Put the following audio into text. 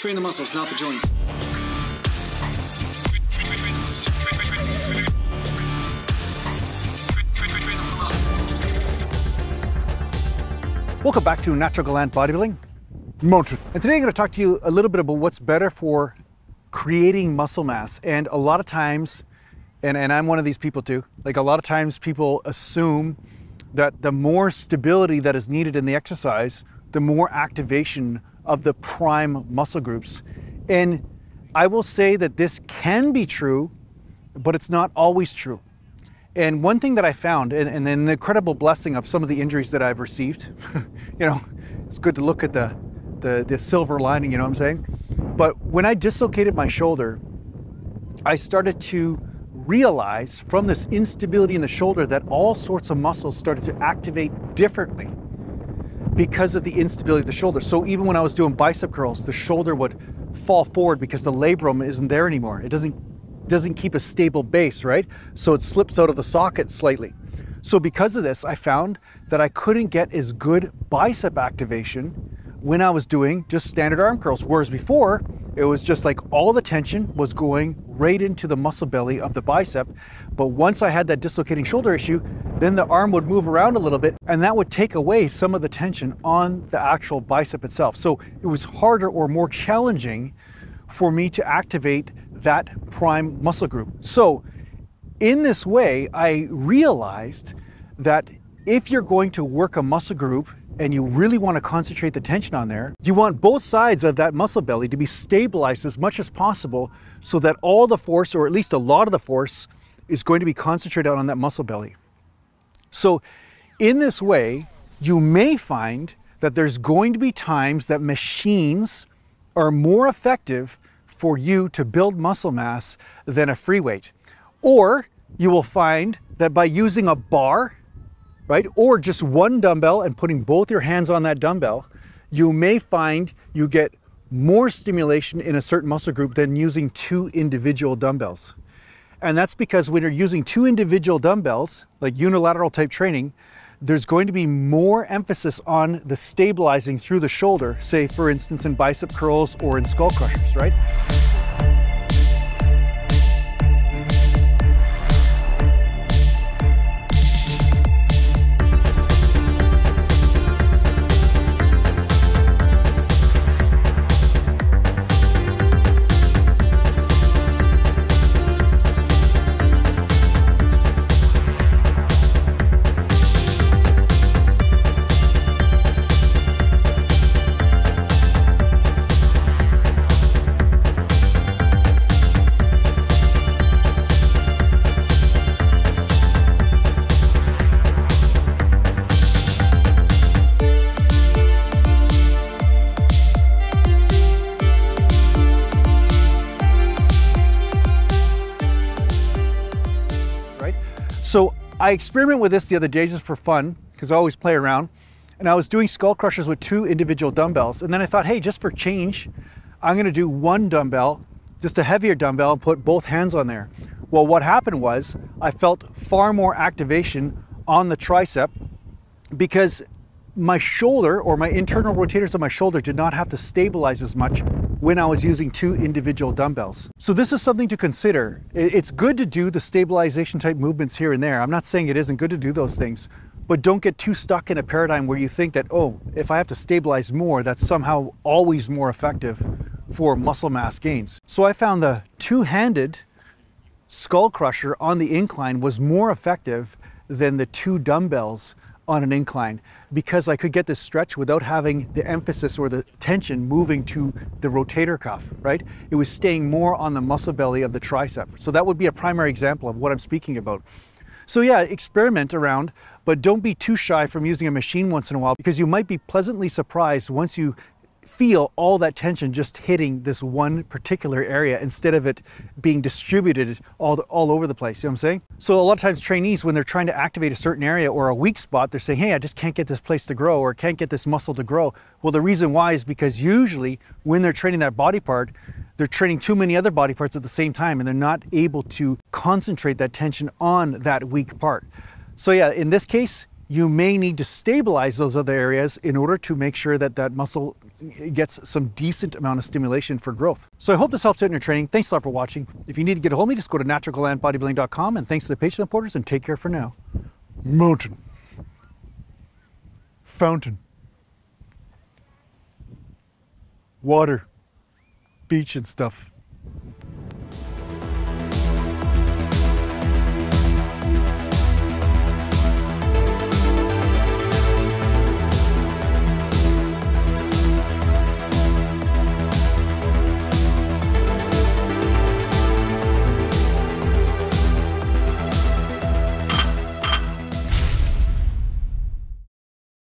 Train the muscles, not the joints. Welcome back to Natural Gallant Bodybuilding. And today I'm going to talk to you a little bit about what's better for creating muscle mass. And a lot of times, and I'm one of these people too, like a lot of times people assume that the more stability that is needed in the exercise, the more activation of the prime muscle groups. And I will say that this can be true, but it's not always true. And one thing that I found, and an incredible blessing of some of the injuries that I've received, you know, it's good to look at the silver lining, you know what I'm saying? But when I dislocated my shoulder, I started to realize from this instability in the shoulder that all sorts of muscles started to activate differently because of the instability of the shoulder. So even when I was doing bicep curls, the shoulder would fall forward because the labrum isn't there anymore. It doesn't keep a stable base, right? So it slips out of the socket slightly. So because of this, I found that I couldn't get as good bicep activation when I was doing just standard arm curls, whereas before it was just like all the tension was going right into the muscle belly of the bicep. But once I had that dislocating shoulder issue, then the arm would move around a little bit and that would take away some of the tension on the actual bicep itself. So it was harder or more challenging for me to activate that prime muscle group. So in this way, I realized that if you're going to work a muscle group and you really want to concentrate the tension on there, you want both sides of that muscle belly to be stabilized as much as possible so that all the force, or at least a lot of the force, is going to be concentrated on that muscle belly. So in this way, you may find that there's going to be times that machines are more effective for you to build muscle mass than a free weight. Or you will find that by using a bar, right, or just one dumbbell and putting both your hands on that dumbbell, you may find you get more stimulation in a certain muscle group than using two individual dumbbells. And that's because when you're using two individual dumbbells, like unilateral type training, there's going to be more emphasis on the stabilizing through the shoulder, say for instance in bicep curls or in skull crushers, right? So I experimented with this the other day just for fun, because I always play around. And I was doing skull crushers with two individual dumbbells. And then I thought, hey, just for change, I'm gonna do one dumbbell, just a heavier dumbbell, and put both hands on there. Well, what happened was I felt far more activation on the tricep because my shoulder, or my internal rotators of my shoulder, did not have to stabilize as much when I was using two individual dumbbells. So this is something to consider. It's good to do the stabilization type movements here and there. I'm not saying it isn't good to do those things, but don't get too stuck in a paradigm where you think that, oh, if I have to stabilize more, that's somehow always more effective for muscle mass gains. So I found the two-handed skull crusher on the incline was more effective than the two dumbbells on an incline, because I could get this stretch without having the emphasis or the tension moving to the rotator cuff, right? It was staying more on the muscle belly of the tricep. So that would be a primary example of what I'm speaking about. So yeah, experiment around, but don't be too shy from using a machine once in a while, because you might be pleasantly surprised once you feel all that tension just hitting this one particular area instead of it being distributed all over the place, you know what I'm saying? So a lot of times trainees, when they're trying to activate a certain area or a weak spot, they're saying, hey, I just can't get this place to grow, or can't get this muscle to grow. Well, the reason why is because usually when they're training that body part, they're training too many other body parts at the same time, and they're not able to concentrate that tension on that weak part. So yeah, in this case, you may need to stabilize those other areas in order to make sure that that muscle gets some decent amount of stimulation for growth. So I hope this helps out in your training. Thanks a lot for watching. If you need to get a hold of me, just go to naturalgallantbodybuilding.com, and thanks to the Patreon supporters, and take care for now. Mountain. Fountain. Water. Beach and stuff.